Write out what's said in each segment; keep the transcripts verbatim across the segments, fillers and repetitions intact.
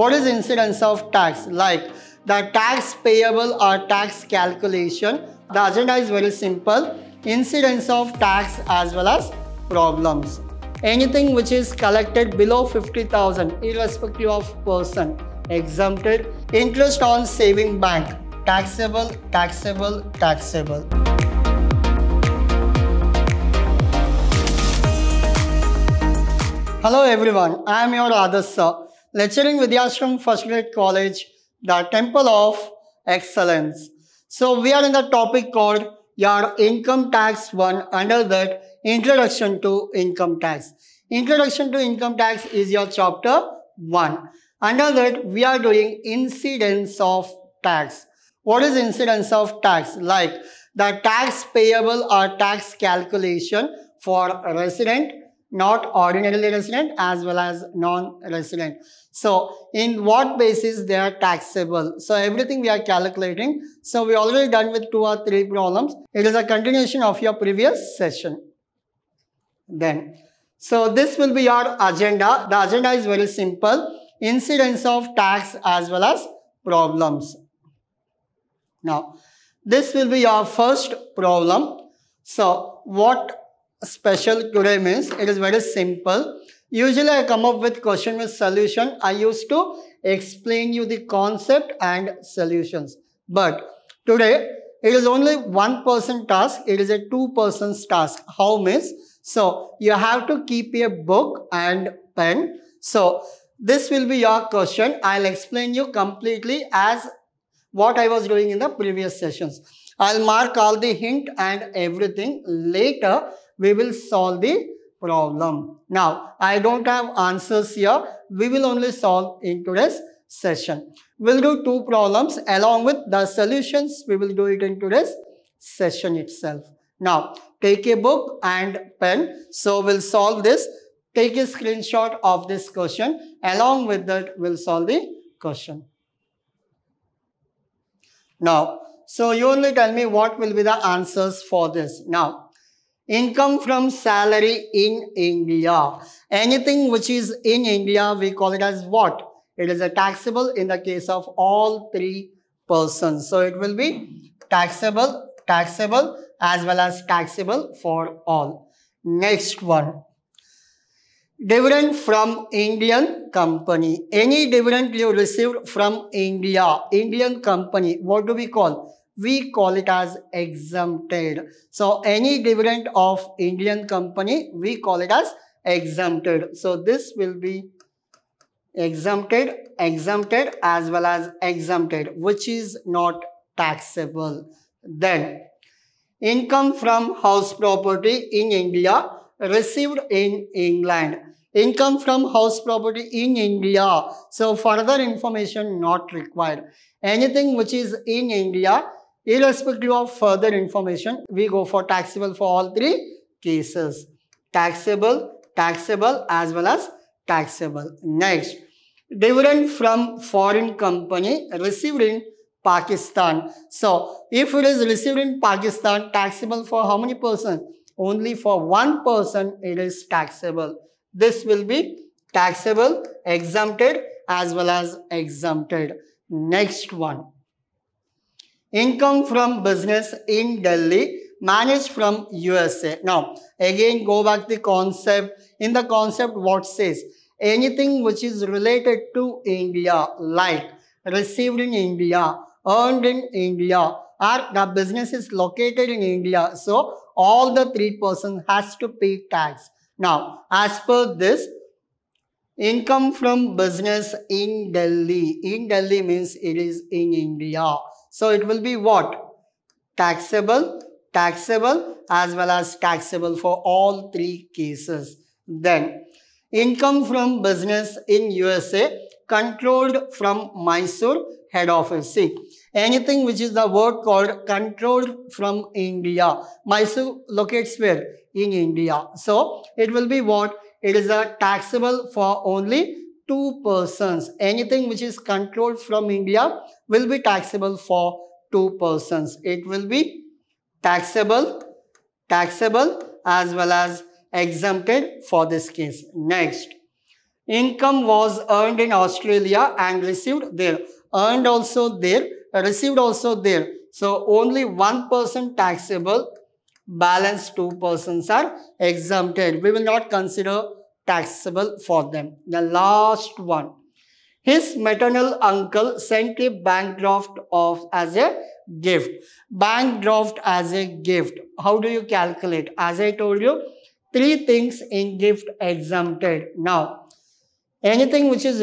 What is incidence of tax? Like the tax payable or tax calculation. The agenda is very simple. Incidence of tax as well as problems. Anything which is collected below fifty thousand irrespective of person exempted. Interest on saving bank. Taxable, taxable, taxable. Hello everyone, I am your Adarsh sir, lecturing Vidyashram First Grade College, the Temple of Excellence. So we are in the topic called Your Income Tax one, under that Introduction to Income Tax. Introduction to Income Tax is your chapter one. Under that we are doing incidence of tax. What is incidence of tax? Like the tax payable or tax calculation for resident, not ordinarily resident as well as non-resident. So in what basis they are taxable? So everything we are calculating. So we already done with two or three problems. It is a continuation of your previous session. Then, so this will be your agenda. The agenda is very simple. Incidence of tax as well as problems. Now, this will be your first problem. So what special today means, it is very simple. Usually I come up with question with solution. I used to explain you the concept and solutions. But today it is only one person task. It is a two person's task. How means? So you have to keep a book and pen. So this will be your question. I'll explain you completely as what I was doing in the previous sessions. I'll mark all the hint and everything. Later we will solve the problem. Now, I don't have answers here. We will only solve in today's session. We'll do two problems along with the solutions. We will do it in today's session itself. Now, take a book and pen. So, we'll solve this. Take a screenshot of this question. Along with that, we'll solve the question. Now, so you only tell me what will be the answers for this. Now, income from salary in India. Anything which is in India, we call it as what? It is a taxable in the case of all three persons. So it will be taxable, taxable as well as taxable for all. Next one. Dividend from Indian company. Any dividend you received from India, Indian company, what do we call? We call it as exempted. So any dividend of Indian company, we call it as exempted. So this will be exempted, exempted as well as exempted, which is not taxable. Then income from house property in India received in England. Income from house property in India. So further information not required. Anything which is in India, irrespective of further information, we go for taxable for all three cases. Taxable, taxable as well as taxable. Next, dividend from foreign company received in Pakistan. So, if it is received in Pakistan, taxable for how many person? Only for one person it is taxable. This will be taxable, exempted as well as exempted. Next one. Income from business in Delhi managed from U S A. Now, again go back the concept. In the concept what says? Anything which is related to India, like received in India, earned in India, or the business is located in India. So, all the three persons has to pay tax. Now, as per this, income from business in Delhi. In Delhi means it is in India. So it will be what? Taxable, taxable as well as taxable for all three cases. Then, income from business in U S A controlled from Mysore head office. See, anything which is the word called controlled from India. Mysore locates where? In India. So it will be what? It is a taxable for only two persons. Anything which is controlled from India will be taxable for two persons. It will be taxable, taxable as well as exempted for this case. Next, Income was earned in Australia and received there. Earned also there, received also there. So only one percent taxable, balance two percent are exempted. We will not consider taxable for them. The last one. His maternal uncle sent a bank draft of as a gift. Bank draft as a gift. How do you calculate? As I told you, three things in gift exempted. Now, anything which is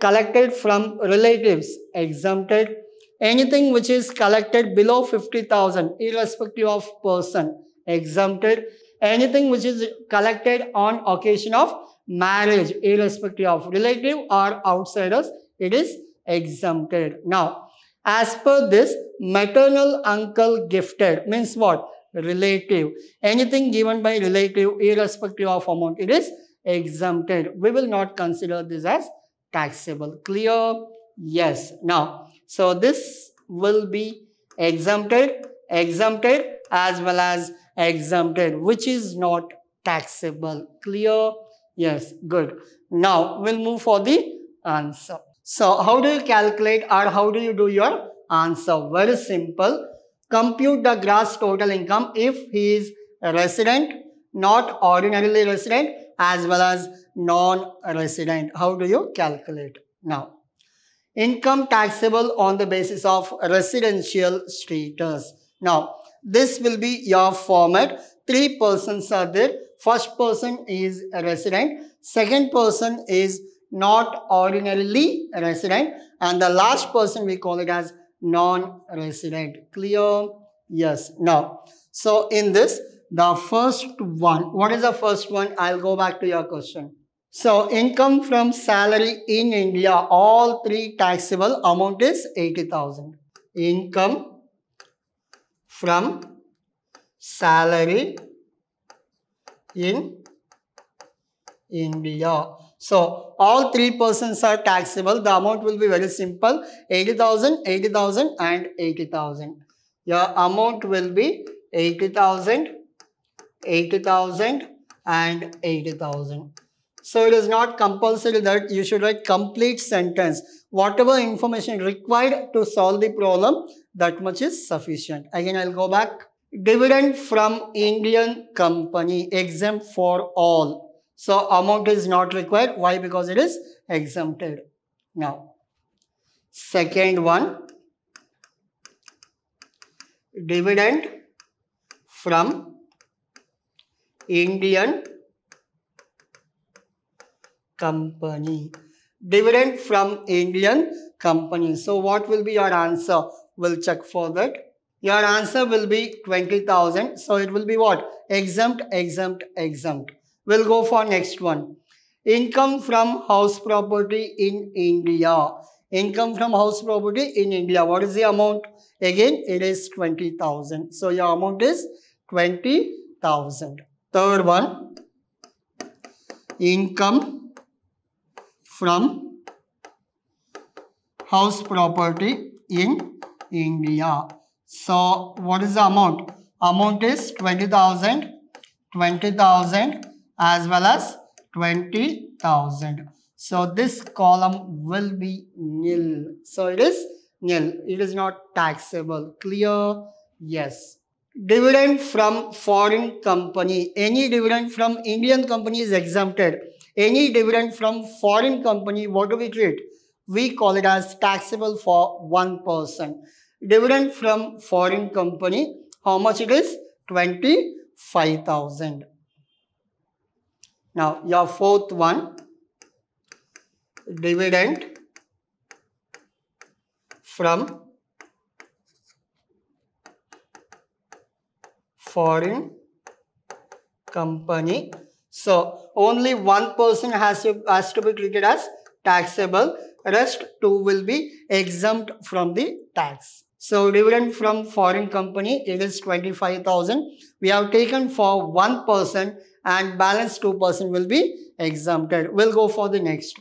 collected from relatives exempted. Anything which is collected below fifty thousand, irrespective of person, exempted. Anything which is collected on occasion of marriage, irrespective of relative or outsiders, it is exempted. Now, as per this, maternal uncle gifted means what? Relative. Anything given by relative, irrespective of amount, it is exempted. We will not consider this as taxable. Clear? Yes. Now, so this will be exempted, exempted as well as exempted, which is not taxable. Clear? Yes. Good. Now, we'll move for the answer. So, how do you calculate or how do you do your answer? Very simple. Compute the gross total income if he is a resident, not ordinarily resident, as well as non-resident. How do you calculate? Now, income taxable on the basis of residential status. Now, this will be your format. Three persons are there. First person is a resident. Second person is not ordinarily resident. And the last person we call it as non-resident. Clear? Yes. Now, so in this, the first one, what is the first one? I'll go back to your question. So, income from salary in India, all three taxable, amount is eighty thousand. Income from salary in India. So, all three persons are taxable. The amount will be very simple. eighty thousand, eighty thousand and eighty thousand. Your amount will be eighty thousand, eighty thousand and eighty thousand. So, it is not compulsory that you should write complete sentence. Whatever information required to solve the problem, that much is sufficient. Again, I'll go back. Dividend from Indian company, exempt for all. So, amount is not required. Why? Because it is exempted. Now, second one. Dividend from Indian company. Dividend from Indian company. So, what will be your answer? We'll check for that. Your answer will be twenty thousand. So, it will be what? Exempt, exempt, exempt. We'll go for next one. Income from house property in India. Income from house property in India. What is the amount? Again, it is twenty thousand. So, your amount is twenty thousand. Third one. Income from house property in India. So, what is the amount? Amount is twenty thousand, twenty thousand as well as twenty thousand. So, this column will be nil. So, it is nil. It is not taxable. Clear? Yes. Dividend from foreign company. Any dividend from Indian company is exempted. Any dividend from foreign company, what do we treat? We call it as taxable for one person. Dividend from foreign company, how much it is? twenty-five thousand. Now, your fourth one. Dividend from foreign company. So, only one person has to, has to be treated as taxable. Rest two will be exempt from the tax. So, dividend from foreign company, it is twenty-five thousand. We have taken for one person and balance two person will be exempted. We'll go for the next.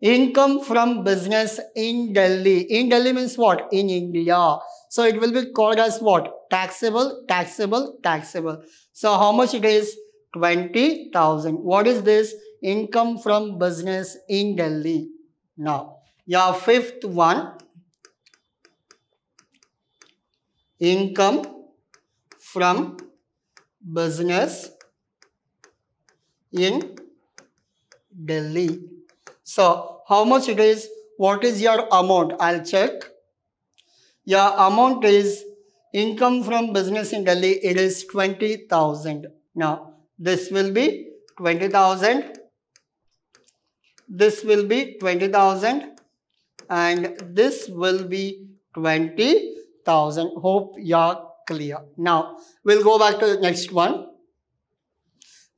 Income from business in Delhi. In Delhi means what? In India. So, it will be called as what? Taxable, taxable, taxable. So, how much it is? twenty thousand. What is this? income from business in Delhi. Now, your fifth one, income from business in Delhi. So, how much it is? What is your amount? I'll check. Your amount is income from business in Delhi. It is twenty thousand. Now, this will be twenty thousand. This will be twenty thousand. And this will be twenty thousand. Hope you're clear. Now, we'll go back to the next one.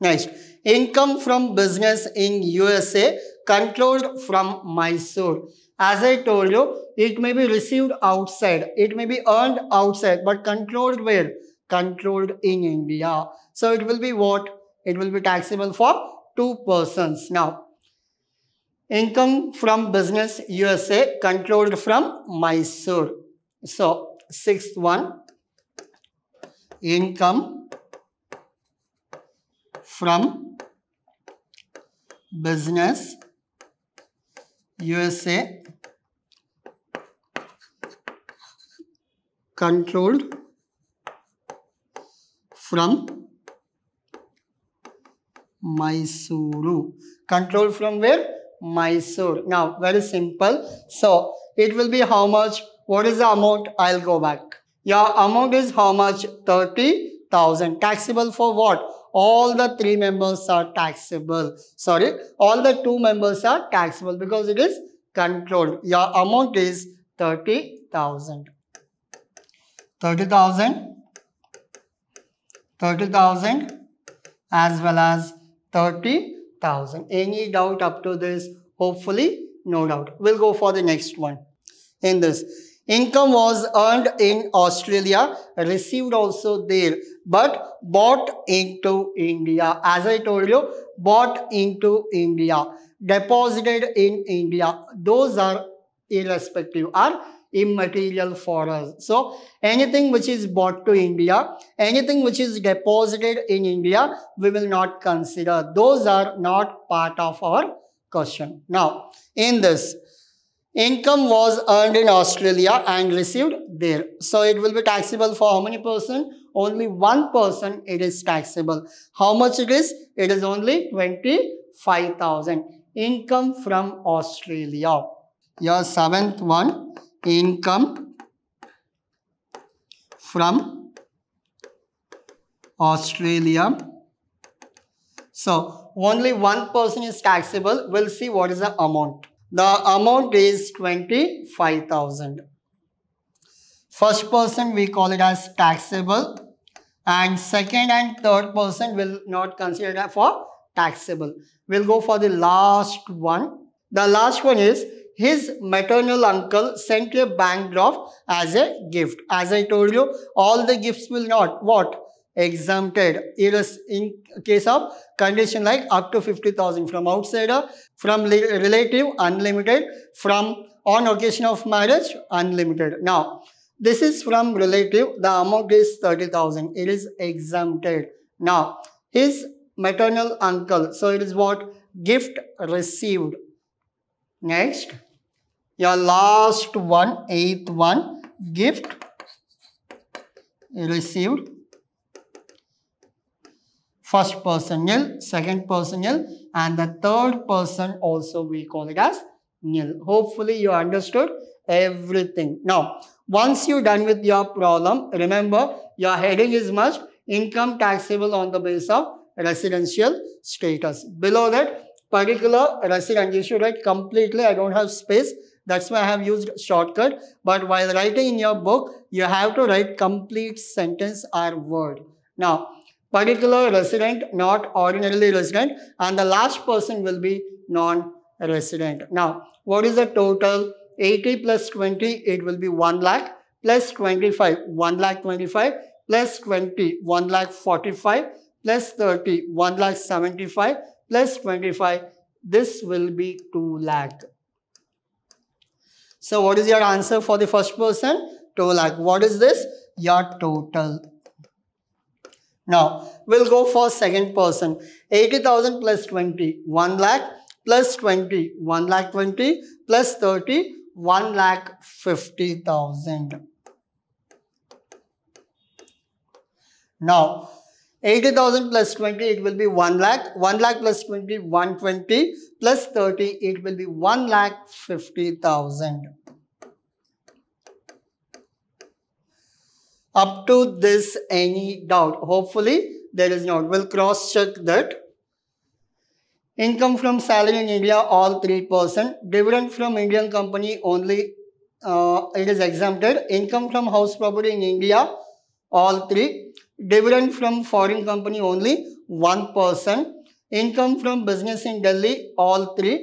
Next, income from business in U S A controlled from Mysore. As I told you, it may be received outside, it may be earned outside, but controlled where? Controlled in India. So it will be what? It will be taxable for two persons. Now, income from business U S A controlled from Mysore. So, sixth one, income from business U S A controlled from Mysore. Controlled from where? Mysore. Now, very simple. So, it will be how much? What is the amount? I'll go back. Your amount is how much? thirty thousand. Taxable for what? All the three members are taxable. Sorry, all the two members are taxable because it is controlled. Your amount is thirty thousand. thirty thousand. thirty thousand as well as thirty thousand. Any doubt up to this? Hopefully, no doubt. We'll go for the next one. In this, income was earned in Australia, received also there, but bought into India. As I told you, bought into India, deposited in India. Those are irrespective, are immaterial for us. So, anything which is bought to India, anything which is deposited in India, we will not consider. Those are not part of our question. Now, in this, income was earned in Australia and received there. So, it will be taxable for how many person? Only one person it is taxable. How much it is? It is only twenty-five thousand. Income from Australia. Your seventh one, income from Australia. So, only one person is taxable. We'll see what is the amount. The amount is twenty-five thousand. First person we call it as taxable, and second and third person will not consider that for taxable. We'll go for the last one. The last one is his maternal uncle sent a bank draft as a gift. As I told you, all the gifts will not what? Exempted. It is in case of condition like up to fifty thousand from outsider, from relative unlimited, from on occasion of marriage unlimited. Now, this is from relative. The amount is thirty thousand. It is exempted. Now, his maternal uncle. So, it is what? Gift received. Next, your last one, eighth one, gift received. First person nil, second person nil, and the third person also we call it as nil. Hopefully you understood everything. Now, once you're done with your problem, remember your heading is must income taxable on the basis of residential status. Below that particular resident, you should write completely. I don't have space. That's why I have used shortcut. But while writing in your book, you have to write complete sentence or word. Now, particular resident, not ordinarily resident, and the last person will be non-resident. Now, what is the total? eighty plus twenty, it will be one lakh, plus twenty-five, one lakh twenty-five, plus twenty, one lakh forty-five, plus thirty, one lakh seventy-five, plus twenty-five, this will be two lakh. So, what is your answer for the first person? two lakh. What is this? Your total. Now, we'll go for second person. eighty thousand plus twenty, one lakh, plus twenty, one lakh twenty, plus thirty, one lakh fifty thousand. Now, eighty thousand plus twenty, it will be one lakh. one lakh plus twenty, one hundred twenty, plus thirty, it will be one lakh fifty thousand. Up to this, any doubt? Hopefully, there is not. We'll cross-check that. Income from salary in India, all three percent. Dividend from Indian company only, uh, it is exempted. Income from house property in India, all three. Dividend from foreign company only, one percent. Income from business in Delhi, all three.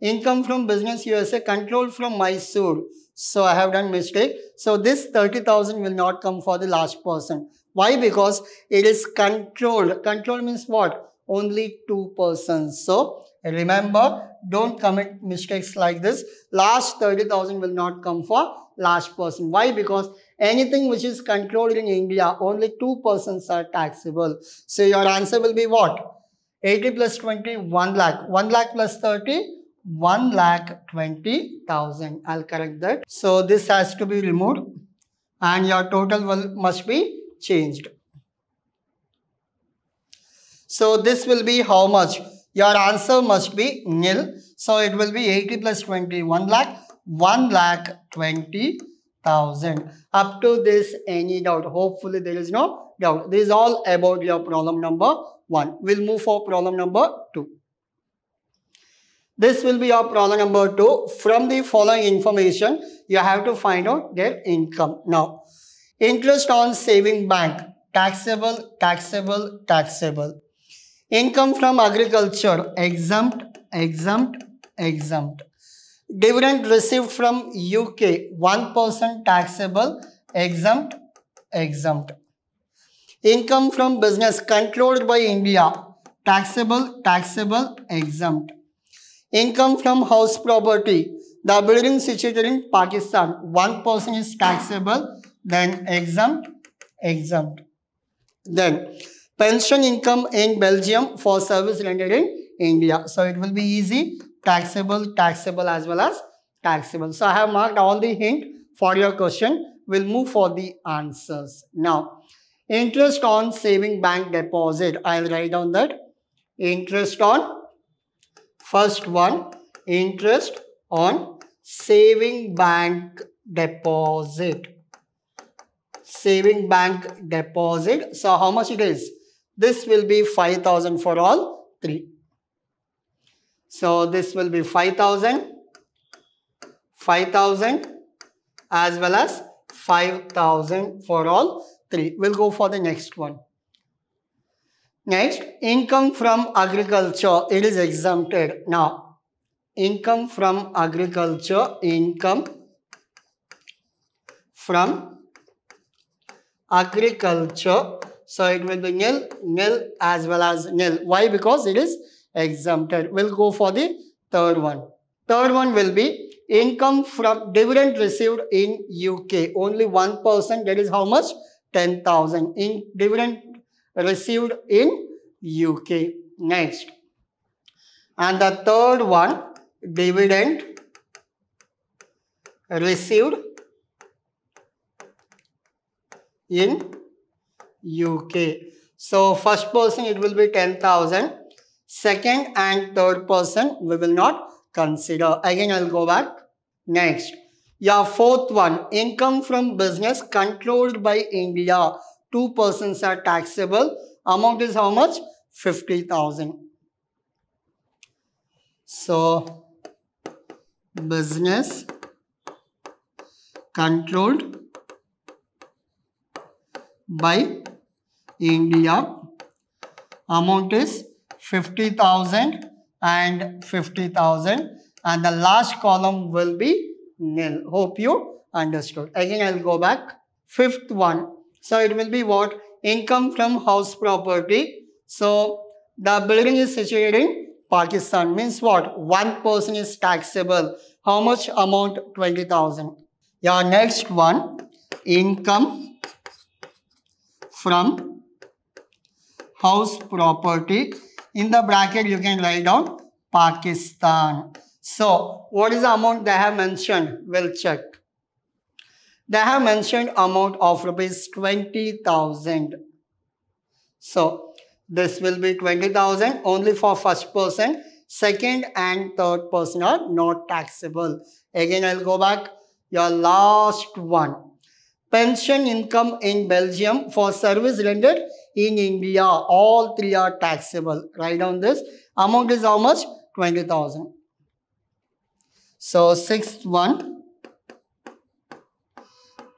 Income from business U S A, control from Mysore. So I have done mistake. So this thirty thousand will not come for the last person. Why? Because it is controlled. Control means what? Only two persons. So remember, don't commit mistakes like this. Last thirty thousand will not come for last person. Why? Because anything which is controlled in India, only two persons are taxable. So your answer will be what? eighty plus twenty, one lakh. one lakh plus thirty, one lakh twenty thousand. I'll correct that. So this has to be removed and your total will, must be changed. So this will be how much? Your answer must be nil. So it will be eighty plus twenty, one lakh, one lakh twenty thousand. Up to this, any doubt? Hopefully there is no doubt. This is all about your problem number one. We'll move for problem number two. This will be your problem number two. From the following information, you have to find out their income. Now, interest on saving bank, taxable, taxable, taxable. Income from agriculture, exempt, exempt, exempt. Dividend received from U K, one percent taxable, exempt, exempt. Income from business controlled by India, taxable, taxable, exempt. Income from house property, the building situated in Pakistan, one percent is taxable, then exempt, exempt. Then pension income in Belgium for service rendered in India. So it will be easy, taxable, taxable as well as taxable. So I have marked all the hint for your question. We'll move for the answers. Now, interest on saving bank deposit. I'll write down that. Interest on, first one, interest on saving bank deposit. Saving bank deposit. So how much it is? This will be five thousand for all three. So this will be five thousand, five thousand as well as five thousand for all three. We'll go for the next one. Next, income from agriculture. It is exempted. Now, income from agriculture, income from agriculture. So it will be nil, nil as well as nil. Why? Because it is exempted. We'll go for the third one. Third one will be income from dividend received in U K. Only one person. That is how much? ten thousand. In dividend received in U K. Next. And the third one, dividend received in U K. So first person it will be ten thousand. Second and third person we will not consider. Again, I'll go back. Next, your fourth one, income from business controlled by India. Two persons are taxable. Amount is how much? fifty thousand. So business controlled by India, amount is fifty thousand and fifty thousand, and the last column will be nil. Hope you understood. Again, I'll go back. Fifth one. So it will be what? Income from house property. So the building is situated in Pakistan. Means what? One person is taxable. How much amount? twenty thousand. Your next one, income from house property. In the bracket, you can write down Pakistan. So, what is the amount they have mentioned? We'll check. They have mentioned amount of rupees twenty thousand. So, this will be twenty thousand only for first person. Second and third person are not taxable. Again, I'll go back. Your last one. Pension income in Belgium for service rendered in India. All three are taxable. Write down this. Amount is how much? twenty thousand. So, sixth one.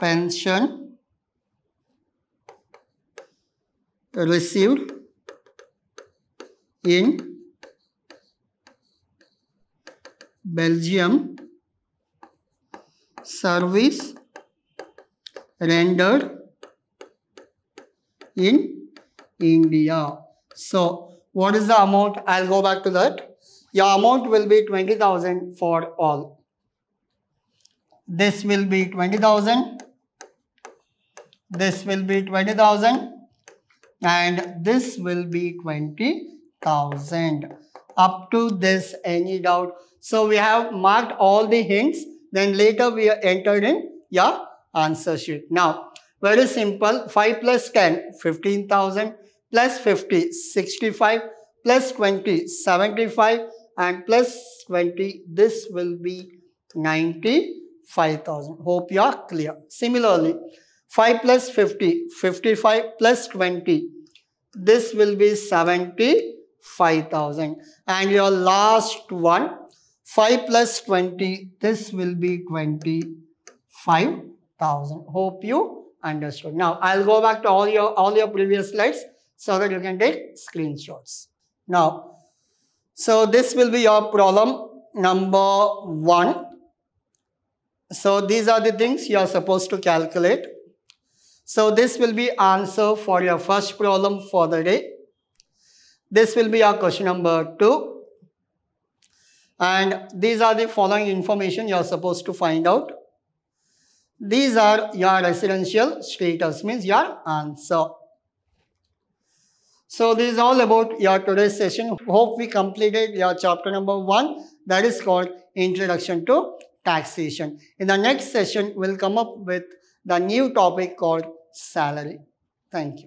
Pension received in Belgium, service rendered in India. So, what is the amount? I'll go back to that. Your amount will be twenty thousand for all. This will be twenty thousand. This will be twenty thousand. And this will be twenty thousand. Up to this, any doubt? So we have marked all the hints. Then later we entered in your answer sheet. Now, very simple. five plus ten, fifteen thousand. Plus fifty, sixty-five. Plus twenty, seventy-five. And plus twenty, this will be ninety-five thousand. Hope you are clear. Similarly, five plus fifty, fifty-five plus twenty. This will be seventy-five thousand. And your last one. five plus twenty, this will be twenty-five thousand. Hope you understood. Now, I'll go back to all your, all your previous slides so that you can take screenshots. Now, so this will be your problem number one. So, these are the things you are supposed to calculate. So, this will be answer for your first problem for the day. This will be your question number two. And these are the following information you are supposed to find out. These are your residential status, means your answer. So this is all about your today's session. Hope we completed your chapter number one, that is called Introduction to Taxation. In the next session, we'll come up with the new topic called salary. Thank you.